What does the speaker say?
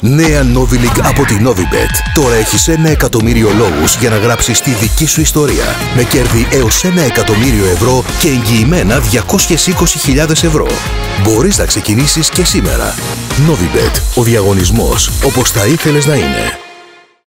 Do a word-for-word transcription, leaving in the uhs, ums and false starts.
Νέα NoviLeague από την Novibet. Τώρα έχεις ένα εκατομμύριο λόγους για να γράψεις τη δική σου ιστορία. Με κέρδη έως ένα εκατομμύριο ευρώ και εγγυημένα διακόσιες είκοσι χιλιάδες ευρώ. Μπορείς να ξεκινήσεις και σήμερα. Novibet. Ο διαγωνισμός όπως θα ήθελες να είναι.